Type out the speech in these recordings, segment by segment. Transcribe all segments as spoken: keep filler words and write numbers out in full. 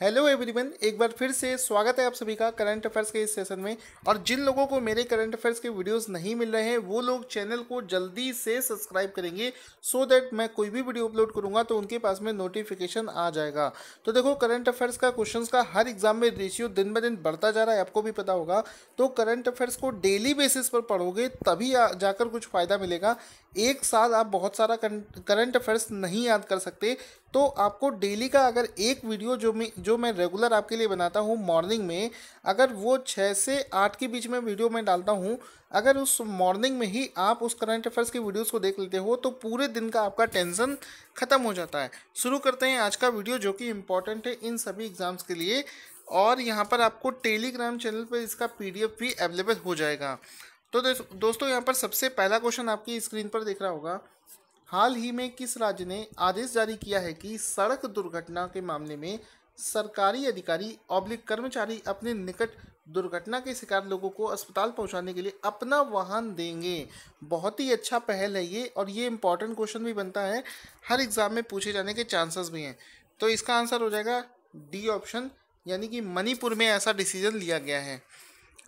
Hello everyone, एक बार फिर से स्वागत है आप सभी का करंट अफेयर्स के इस सेशन में। और जिन लोगों को मेरे करंट अफेयर्स के वीडियोस नहीं मिल रहे हैं वो लोग चैनल को जल्दी से सब्सक्राइब करेंगे सो so दैट मैं कोई भी वीडियो अपलोड करूंगा तो उनके पास में नोटिफिकेशन आ जाएगा। तो देखो, करंट अफेयर्स का क्वेश्चन का हर एग्जाम में रेशियो दिन ब दिन बढ़ता जा रहा है, आपको भी पता होगा। तो करंट अफेयर्स को डेली बेसिस पर पढ़ोगे तभी जाकर कुछ फ़ायदा मिलेगा। एक साथ आप बहुत सारा करंट अफेयर्स नहीं याद कर सकते, तो आपको डेली का अगर एक वीडियो जो मैं जो मैं रेगुलर आपके लिए बनाता हूँ मॉर्निंग में, अगर वो छः से आठ के बीच में वीडियो मैं डालता हूँ, अगर उस मॉर्निंग में ही आप उस करंट अफेयर्स की वीडियोस को देख लेते हो तो पूरे दिन का आपका टेंशन ख़त्म हो जाता है। शुरू करते हैं आज का वीडियो जो कि इम्पॉर्टेंट है इन सभी एग्ज़ाम्स के लिए। और यहाँ पर आपको टेलीग्राम चैनल पर इसका पी डी एफ भी अवेलेबल हो जाएगा। तो दोस्तों, यहाँ पर सबसे पहला क्वेश्चन आपकी स्क्रीन पर दिख रहा होगा, हाल ही में किस राज्य ने आदेश जारी किया है कि सड़क दुर्घटना के मामले में सरकारी अधिकारी ऑब्लिक कर्मचारी अपने निकट दुर्घटना के शिकार लोगों को अस्पताल पहुंचाने के लिए अपना वाहन देंगे। बहुत ही अच्छा पहल है ये, और ये इम्पॉर्टेंट क्वेश्चन भी बनता है, हर एग्ज़ाम में पूछे जाने के चांसेस भी हैं। तो इसका आंसर हो जाएगा डी ऑप्शन, यानी कि मणिपुर में ऐसा डिसीजन लिया गया है।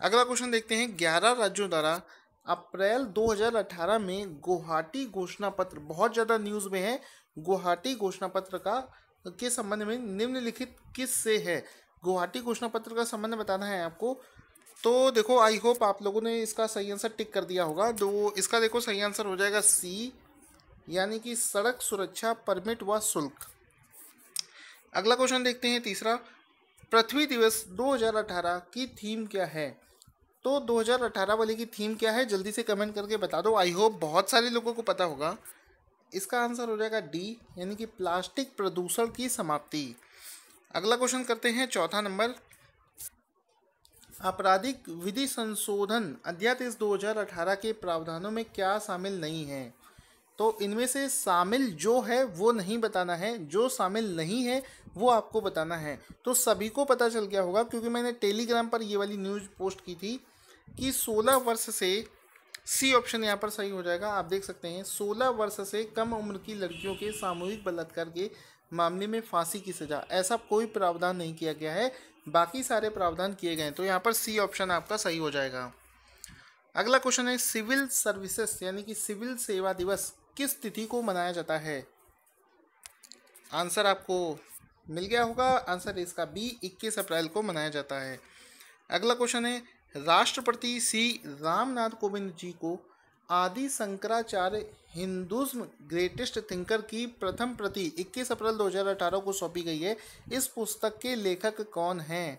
अगला क्वेश्चन देखते हैं, ग्यारह राज्यों द्वारा अप्रैल दो हज़ार अठारह में गुवाहाटी घोषणा पत्र, बहुत ज़्यादा न्यूज़ में है गुवाहाटी घोषणा पत्र का, के संबंध में निम्नलिखित किस से है। गुवाहाटी घोषणा पत्र का संबंध बताना है आपको। तो देखो, आई होप आप लोगों ने इसका सही आंसर टिक कर दिया होगा। तो इसका देखो सही आंसर हो जाएगा सी, यानी कि सड़क सुरक्षा परमिट व शुल्क। अगला क्वेश्चन देखते हैं तीसरा, पृथ्वी दिवस दो हज़ार अठारह की थीम क्या है। तो दो हज़ार अठारह वाले की थीम क्या है जल्दी से कमेंट करके बता दो, आई होप बहुत सारे लोगों को पता होगा। इसका आंसर हो जाएगा डी, यानी कि प्लास्टिक प्रदूषण की समाप्ति। अगला क्वेश्चन करते हैं चौथा नंबर, आपराधिक विधि संशोधन अध्यादेश दो हज़ार अठारह के प्रावधानों में क्या शामिल नहीं है। तो इनमें से शामिल जो है वो नहीं बताना है, जो शामिल नहीं है वो आपको बताना है। तो सभी को पता चल गया होगा क्योंकि मैंने टेलीग्राम पर ये वाली न्यूज़ पोस्ट की थी कि सोलह वर्ष से, सी ऑप्शन यहाँ पर सही हो जाएगा, आप देख सकते हैं सोलह वर्ष से कम उम्र की लड़कियों के सामूहिक बलात्कार के मामले में फांसी की सज़ा, ऐसा कोई प्रावधान नहीं किया गया है, बाकी सारे प्रावधान किए गए हैं। तो यहाँ पर सी ऑप्शन आपका सही हो जाएगा। अगला क्वेश्चन है, सिविल सर्विसेज यानी कि सिविल सेवा दिवस किस तिथि को मनाया जाता है। आंसर आपको मिल गया होगा, आंसर इसका बी, इक्कीस अप्रैल को मनाया जाता है। अगला क्वेश्चन है, राष्ट्रपति श्री रामनाथ कोविंद जी को आदि शंकराचार्य हिंदुज्म ग्रेटेस्ट थिंकर की प्रथम प्रति इक्कीस अप्रैल दो हज़ार अठारह को सौंपी गई है। इस पुस्तक के लेखक कौन हैं।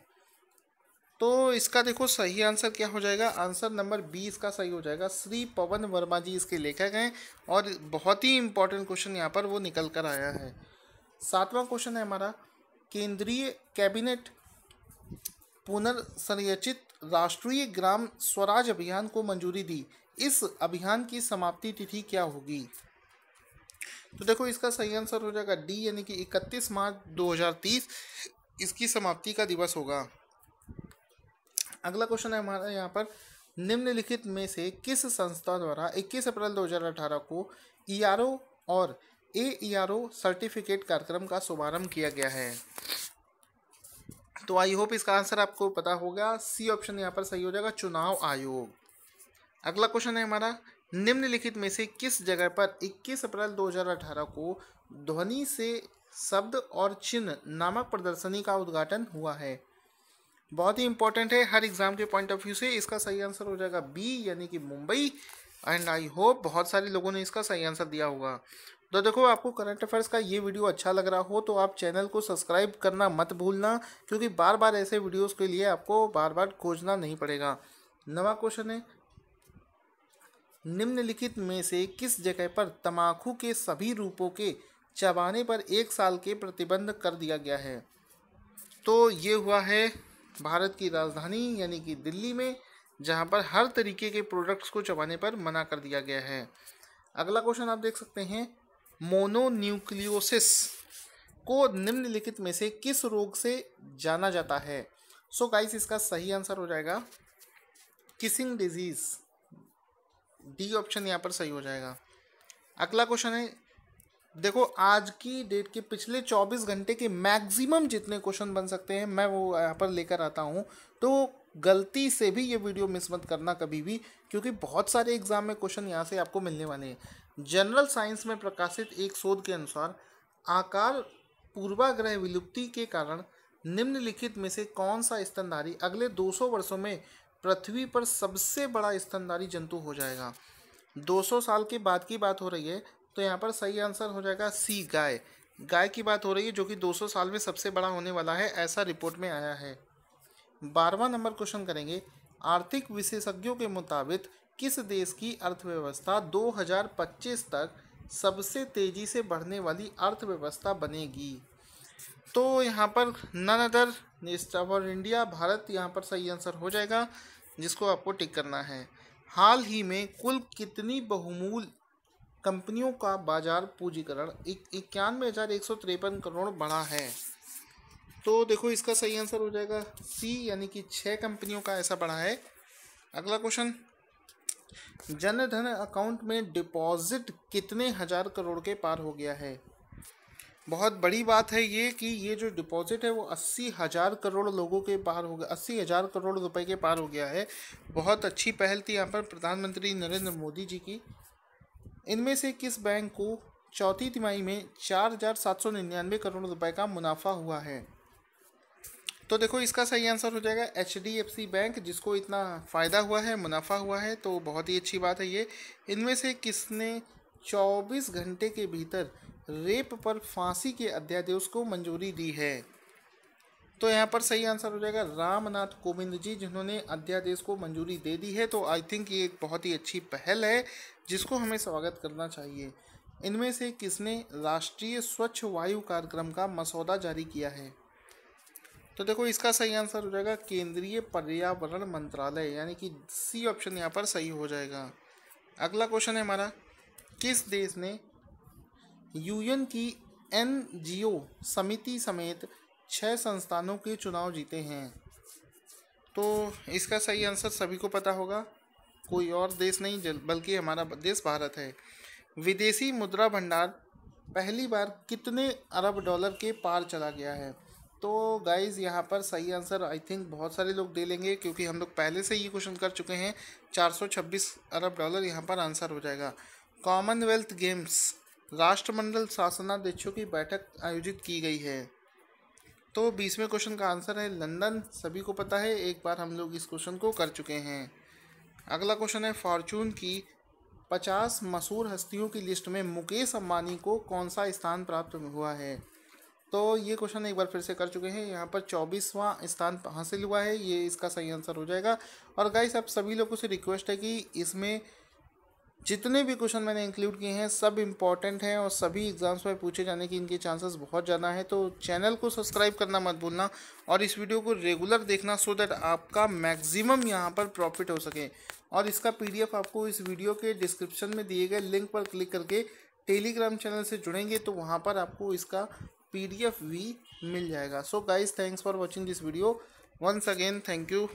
तो इसका देखो सही आंसर क्या हो जाएगा, आंसर नंबर बी इसका सही हो जाएगा, श्री पवन वर्मा जी इसके लेखक हैं। और बहुत ही इम्पोर्टेंट क्वेश्चन यहाँ पर वो निकल कर आया है। सातवां क्वेश्चन है हमारा, केंद्रीय कैबिनेट पुनर्संरचित राष्ट्रीय ग्राम स्वराज अभियान को मंजूरी दी, इस अभियान की समाप्ति तिथि क्या होगी। तो देखो इसका सही आंसर हो जाएगा डी, यानी कि इकतीस मार्च दो हज़ार तीस इसकी समाप्ति का दिवस होगा। अगला क्वेश्चन है हमारा यहाँ पर, निम्नलिखित में से किस संस्था द्वारा इक्कीस अप्रैल दो हज़ार अठारह को ई आर ओ और ए ई आर ओ सर्टिफिकेट कार्यक्रम का शुभारंभ किया गया है। तो आई होप इसका आंसर आपको पता होगा, सी ऑप्शन यहाँ पर सही हो जाएगा, चुनाव आयोग। अगला क्वेश्चन है हमारा, निम्नलिखित में से किस जगह पर इक्कीस अप्रैल दो हज़ार अठारह को ध्वनि से शब्द और चिन्ह नामक प्रदर्शनी का उद्घाटन हुआ है। बहुत ही इंपॉर्टेंट है हर एग्जाम के पॉइंट ऑफ व्यू से। इसका सही आंसर हो जाएगा बी, यानी कि मुंबई। एंड आई होप बहुत सारे लोगों ने इसका सही आंसर दिया होगा। तो देखो, आपको करंट अफेयर्स का ये वीडियो अच्छा लग रहा हो तो आप चैनल को सब्सक्राइब करना मत भूलना, क्योंकि बार बार ऐसे वीडियोस के लिए आपको बार बार खोजना नहीं पड़ेगा। नवा क्वेश्चन है, निम्नलिखित में से किस जगह पर तंबाकू के सभी रूपों के चबाने पर एक साल के प्रतिबंध कर दिया गया है। तो ये हुआ है भारत की राजधानी यानी कि दिल्ली में, जहाँ पर हर तरीके के प्रोडक्ट्स को चबाने पर मना कर दिया गया है। अगला क्वेश्चन आप देख सकते हैं, मोनोन्यूक्लियोसिस को निम्नलिखित में से किस रोग से जाना जाता है। सो so गाइस इसका सही आंसर हो जाएगा किसिंग डिजीज, डी ऑप्शन यहाँ पर सही हो जाएगा। अगला क्वेश्चन है, देखो आज की डेट के पिछले चौबीस घंटे के मैक्सिमम जितने क्वेश्चन बन सकते हैं मैं वो यहाँ पर लेकर आता हूँ, तो गलती से भी ये वीडियो मिस मत करना कभी भी, क्योंकि बहुत सारे एग्जाम में क्वेश्चन यहाँ से आपको मिलने वाले हैं। जनरल साइंस में प्रकाशित एक शोध के अनुसार आकार पूर्वाग्रह विलुप्ति के कारण निम्नलिखित में से कौन सा स्तनधारी अगले दो सौ वर्षों में पृथ्वी पर सबसे बड़ा स्तनधारी जंतु हो जाएगा। दो सौ साल के बाद की बात हो रही है, तो यहाँ पर सही आंसर हो जाएगा सी गाय। गाय की बात हो रही है जो कि दो सौ साल में सबसे बड़ा होने वाला है, ऐसा रिपोर्ट में आया है। बारहवां नंबर क्वेश्चन करेंगे, आर्थिक विशेषज्ञों के मुताबिक किस देश की अर्थव्यवस्था दो हज़ार पच्चीस तक सबसे तेजी से बढ़ने वाली अर्थव्यवस्था बनेगी? तो यहाँ पर none other for India, Bharat यहाँ पर सही आंसर हो जाएगा जिसको आपको टिक करना है। हाल ही में कुल कितनी बहुमूल्य कंपनियों का बाजार पूंजीकरण इक्यानवे हज़ार एक सौ तिरपन करोड़ बढ़ा है? तो देखो इसका सही आंसर हो जाएगा सी, यानी कि छः कंपनियों का ऐसा बढ़ा है। अगला क्वेश्चन, जनधन अकाउंट में डिपॉजिट कितने हजार करोड़ के पार हो गया है? बहुत बड़ी बात है ये कि ये जो डिपॉजिट है वो अस्सी हज़ार करोड़ लोगों के पार हो गया, अस्सी हज़ार करोड़ रुपए के पार हो गया है। बहुत अच्छी पहल थी यहाँ पर प्रधानमंत्री नरेंद्र मोदी जी की। इनमें से किस बैंक को चौथी तिमाही में चार हज़ार सात सौ निन्यानवे करोड़ रुपए का मुनाफा हुआ है? तो देखो इसका सही आंसर हो जाएगा H D F C bank, जिसको इतना फ़ायदा हुआ है, मुनाफा हुआ है, तो बहुत ही अच्छी बात है ये। इनमें से किसने चौबीस घंटे के भीतर रेप पर फांसी के अध्यादेश को मंजूरी दी है? तो यहाँ पर सही आंसर हो जाएगा रामनाथ कोविंद जी, जिन्होंने अध्यादेश को मंजूरी दे दी है। तो आई थिंक ये एक बहुत ही अच्छी पहल है जिसको हमें स्वागत करना चाहिए। इनमें से किसने राष्ट्रीय स्वच्छ वायु कार्यक्रम का मसौदा जारी किया है? तो देखो इसका सही आंसर हो जाएगा केंद्रीय पर्यावरण मंत्रालय, यानी कि सी ऑप्शन यहाँ पर सही हो जाएगा। अगला क्वेश्चन है हमारा, किस देश ने यूएन की एनजीओ समिति समेत छः संस्थानों के चुनाव जीते हैं? तो इसका सही आंसर सभी को पता होगा, कोई और देश नहीं बल्कि हमारा देश भारत है। विदेशी मुद्रा भंडार पहली बार कितने अरब डॉलर के पार चला गया है? तो गाइज़ यहाँ पर सही आंसर आई थिंक बहुत सारे लोग दे लेंगे, क्योंकि हम लोग पहले से ये क्वेश्चन कर चुके हैं। चार सौ छब्बीस अरब डॉलर यहाँ पर आंसर हो जाएगा। कॉमनवेल्थ गेम्स राष्ट्रमंडल शासनाध्यक्षों की बैठक आयोजित की गई है। तो बीसवें क्वेश्चन का आंसर है लंदन, सभी को पता है, एक बार हम लोग इस क्वेश्चन को कर चुके हैं। अगला क्वेश्चन है, फॉर्चून की पचास मशहूर हस्तियों की लिस्ट में मुकेश अम्बानी को कौन सा स्थान प्राप्त हुआ है? तो ये क्वेश्चन एक बार फिर से कर चुके हैं, यहाँ पर चौबीसवां स्थान हासिल हुआ है, ये इसका सही आंसर हो जाएगा। और गाइस आप सभी लोगों से रिक्वेस्ट है कि इसमें जितने भी क्वेश्चन मैंने इंक्लूड किए हैं सब इम्पॉर्टेंट हैं और सभी एग्ज़ाम्स में पूछे जाने की इनके चांसेस बहुत ज़्यादा हैं। तो चैनल को सब्सक्राइब करना मत भूलना और इस वीडियो को रेगुलर देखना, सो दैट आपका मैक्सिमम यहाँ पर प्रॉफिट हो सके। और इसका पी डी एफ आपको इस वीडियो के डिस्क्रिप्शन में दिए गए लिंक पर क्लिक करके टेलीग्राम चैनल से जुड़ेंगे तो वहाँ पर आपको इसका पी डी एफ भी मिल जाएगा। सो Guys, thanks for watching this video. Once again, thank you.